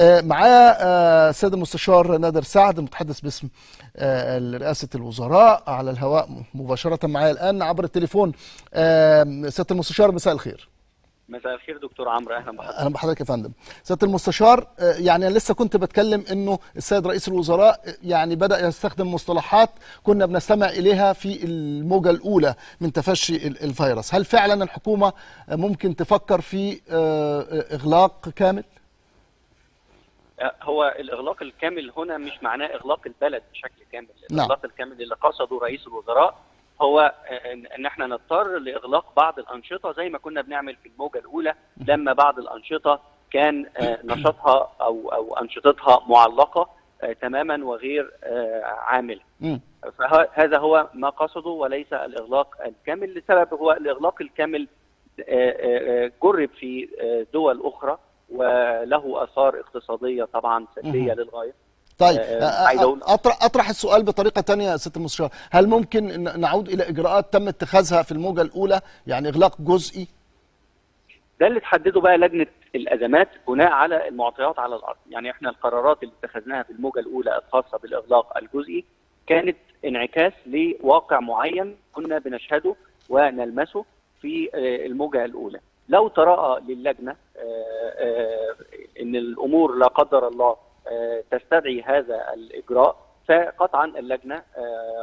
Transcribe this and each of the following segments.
معاه السيد المستشار نادر سعد متحدث باسم رئاسة الوزراء على الهواء مباشرة معايا الآن عبر التليفون. سيادة المستشار مساء الخير. مساء الخير دكتور عمرو، اهلا بحضرتك. اهلا بحضرتك يا فندم. سياده المستشار، يعني انا لسه كنت بتكلم انه السيد رئيس الوزراء يعني بدا يستخدم مصطلحات كنا بنستمع اليها في الموجه الاولى من تفشي الفيروس، هل فعلا الحكومه ممكن تفكر في اغلاق كامل؟ هو الاغلاق الكامل هنا مش معناه اغلاق البلد بشكل كامل، الاغلاق الكامل اللي قصده رئيس الوزراء هو ان احنا نضطر لاغلاق بعض الانشطه زي ما كنا بنعمل في الموجه الاولى، لما بعض الانشطه كان نشاطها او انشطتها معلقه تماما وغير عامله. فهذا هو ما قصده وليس الاغلاق الكامل، لسبب هو الاغلاق الكامل جرب في دول اخرى وله اثار اقتصاديه طبعا سلبيه للغايه. طيب اطرح السؤال بطريقه ثانيه يا سياده المستشار، هل ممكن نعود الى اجراءات تم اتخاذها في الموجه الاولى، يعني اغلاق جزئي؟ ده اللي تحدده بقى لجنه الازمات بناء على المعطيات على الارض، يعني احنا القرارات اللي اتخذناها في الموجه الاولى الخاصه بالاغلاق الجزئي كانت انعكاس لواقع معين كنا بنشهده ونلمسه في الموجه الاولى. لو تراءى للجنه ان الامور لا قدر الله تستدعي هذا الإجراء، فقطعا اللجنة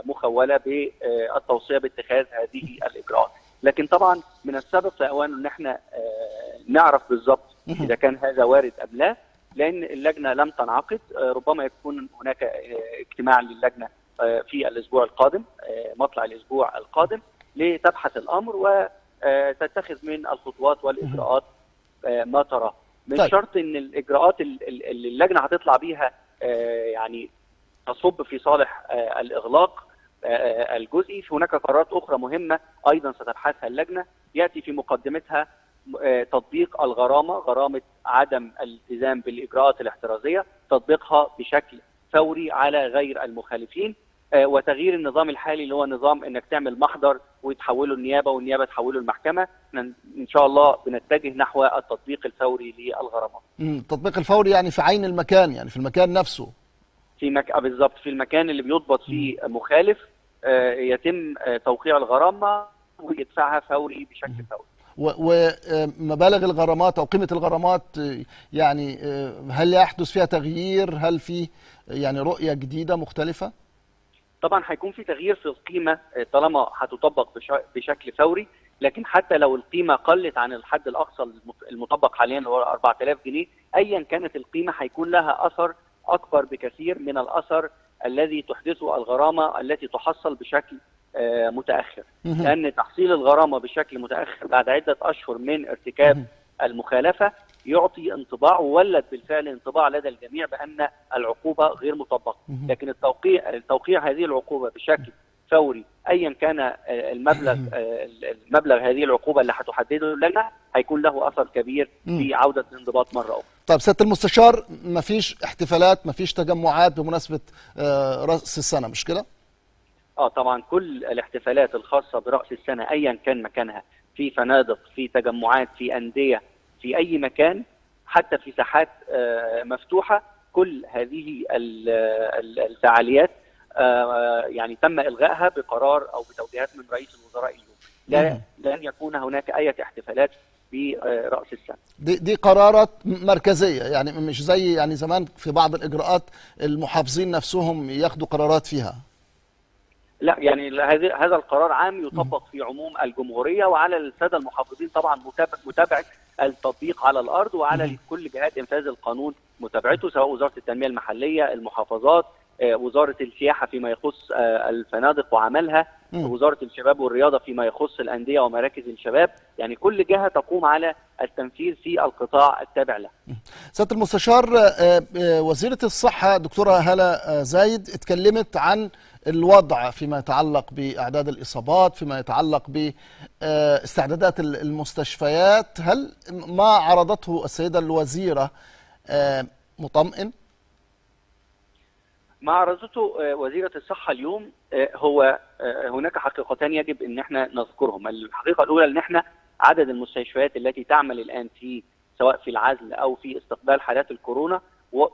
مخولة بالتوصية باتخاذ هذه الإجراءات، لكن طبعا من السبب فأوان أن احنا نعرف بالضبط إذا كان هذا وارد أم لا، لأن اللجنة لم تنعقد. ربما يكون هناك اجتماع للجنة في الأسبوع القادم، مطلع الأسبوع القادم، لتبحث الأمر وتتخذ من الخطوات والإجراءات ما تراه. من شرط ان الاجراءات اللي اللجنه هتطلع بيها يعني تصب في صالح الاغلاق الجزئي. في هناك قرارات اخرى مهمه ايضا ستبحثها اللجنه، ياتي في مقدمتها تطبيق الغرامه، غرامه عدم الالتزام بالاجراءات الاحترازيه، تطبيقها بشكل فوري على غير المخالفين، وتغيير النظام الحالي اللي هو نظام انك تعمل محضر وتحوله النيابه والنيابه تحوله المحكمه. ان شاء الله بنتجه نحو التطبيق الفوري للغرامات. التطبيق الفوري يعني في عين المكان، يعني في المكان نفسه. بالظبط، في المكان اللي بيضبط فيه مخالف يتم توقيع الغرامه ويدفعها فوري بشكل فوري. ومبالغ الغرامات او قيمه الغرامات، يعني هل يحدث فيها تغيير؟ هل في يعني رؤيه جديده مختلفه؟ طبعا هيكون في تغيير في القيمه طالما هتطبق بشكل فوري، لكن حتى لو القيمه قلت عن الحد الاقصى المطبق حاليا اللي هو 4000 جنيه، ايا كانت القيمه هيكون لها اثر اكبر بكثير من الاثر الذي تحدثه الغرامه التي تحصل بشكل متاخر، لان تحصيل الغرامه بشكل متاخر بعد عده اشهر من ارتكاب المخالفه يعطي انطباع، وولد بالفعل انطباع لدى الجميع بأن العقوبة غير مطبقة. لكن توقيع هذه العقوبة بشكل فوري أيا كان المبلغ هذه العقوبة اللي هتحدده لنا هيكون له أثر كبير في عودة الانضباط مرة أخرى. طيب سيادة المستشار، مفيش احتفالات، مفيش تجمعات بمناسبة رأس السنة، مش كده؟ طبعا كل الاحتفالات الخاصة برأس السنة أيا كان مكانها، في فنادق، في تجمعات، في أندية، في أي مكان، حتى في ساحات مفتوحة، كل هذه الفعاليات يعني تم إلغائها بقرار أو بتوجيهات من رئيس الوزراء اليوم. لن يكون هناك أي احتفالات برأس السنة. دي قرارات مركزية، يعني مش زي يعني زمان في بعض الإجراءات المحافظين نفسهم ياخدوا قرارات فيها. لا، يعني هذا القرار عام يطبق في عموم الجمهورية، وعلى السادة المحافظين طبعا متابعة التطبيق على الارض، وعلى كل جهات انفاذ القانون متابعته، سواء وزاره التنميه المحليه، المحافظات، وزاره السياحه فيما يخص الفنادق وعملها، وزاره الشباب والرياضه فيما يخص الانديه ومراكز الشباب، يعني كل جهه تقوم على التنفيذ في القطاع التابع له. سياده المستشار، وزيره الصحه دكتوره هلا زايد اتكلمت عن الوضع فيما يتعلق بأعداد الإصابات، فيما يتعلق باستعدادات المستشفيات، هل ما عرضته السيدة الوزيرة مطمئن؟ ما عرضته وزيرة الصحة اليوم هو هناك حقيقتان يجب أن احنا نذكرهم. الحقيقة الأولى أن احنا عدد المستشفيات التي تعمل الآن في سواء في العزل أو في استقبال حالات الكورونا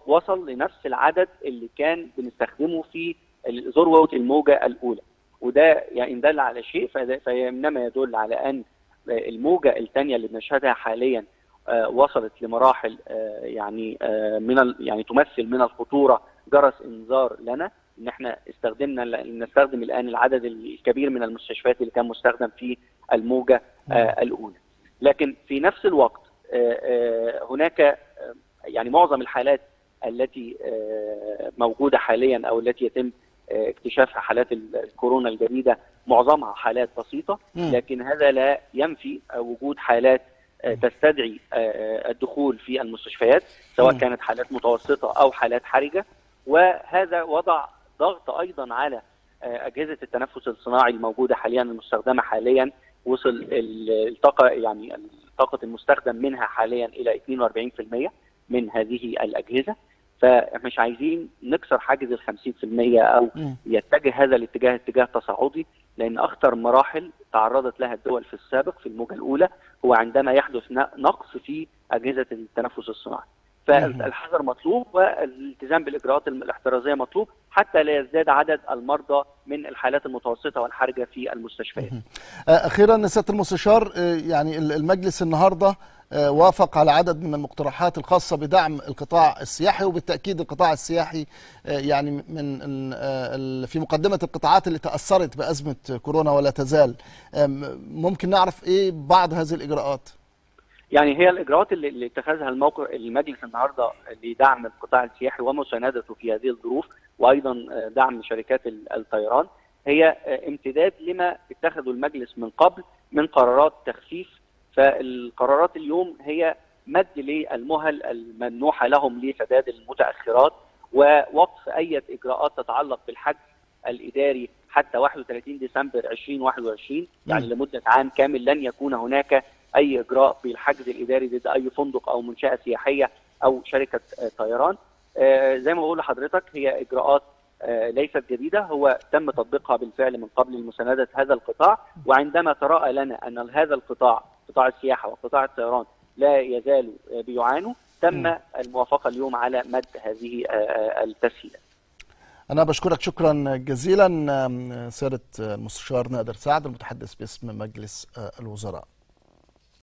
وصل لنفس العدد اللي كان بنستخدمه في ذروه الموجه الاولى، وده يعني ان دل على شيء فانما يدل على ان الموجه الثانيه اللي بنشهدها حاليا وصلت لمراحل يعني من يعني تمثل من الخطوره، جرس انذار لنا ان احنا نستخدم الان العدد الكبير من المستشفيات اللي كان مستخدم في الموجه الاولى. لكن في نفس الوقت هناك يعني معظم الحالات التي موجوده حاليا او التي يتم اكتشافها حالات الكورونا الجديده معظمها حالات بسيطه، لكن هذا لا ينفي وجود حالات تستدعي الدخول في المستشفيات سواء كانت حالات متوسطه او حالات حرجه، وهذا وضع ضغط ايضا على اجهزه التنفس الصناعي الموجوده حاليا المستخدمه حاليا. وصل الطاقه يعني الطاقه المستخدم منها حاليا الى 42% من هذه الاجهزه، فمش عايزين نكسر حاجز ال 50% او يتجه هذا الاتجاه اتجاه تصاعدي، لان اخطر مراحل تعرضت لها الدول في السابق في الموجه الاولى هو عندما يحدث نقص في اجهزه التنفس الصناعي. فالحذر مطلوب والالتزام بالاجراءات الاحترازيه مطلوب حتى لا يزداد عدد المرضى من الحالات المتوسطه والحرجه في المستشفيات. اخيرا سياده المستشار، يعني المجلس النهارده وافق على عدد من المقترحات الخاصه بدعم القطاع السياحي، وبالتاكيد القطاع السياحي يعني من في مقدمه القطاعات اللي تاثرت بازمه كورونا ولا تزال. ممكن نعرف ايه بعض هذه الاجراءات؟ يعني هي الاجراءات اللي اتخذها المجلس النهارده لدعم القطاع السياحي ومساندته في هذه الظروف، وايضا دعم شركات الطيران، هي امتداد لما اتخذه المجلس من قبل من قرارات تخفيف. فالقرارات اليوم هي مد للمهل الممنوحه لهم لسداد المتاخرات، ووقف اي اجراءات تتعلق بالحجز الاداري حتى 31 ديسمبر 2021، يعني لمده عام كامل لن يكون هناك اي اجراء بالحجز الاداري ضد اي فندق او منشاه سياحيه او شركه طيران. زي ما بقول لحضرتك هي اجراءات ليست جديده، هو تم تطبيقها بالفعل من قبل لمسانده هذا القطاع. وعندما تراءى لنا ان هذا القطاع قطاع السياحه وقطاع الطيران لا يزالوا بيعانوا، تم الموافقه اليوم على مد هذه التسهيلات. أنا بشكرك شكرا جزيلا سيادة المستشار نادر سعد المتحدث باسم مجلس الوزراء.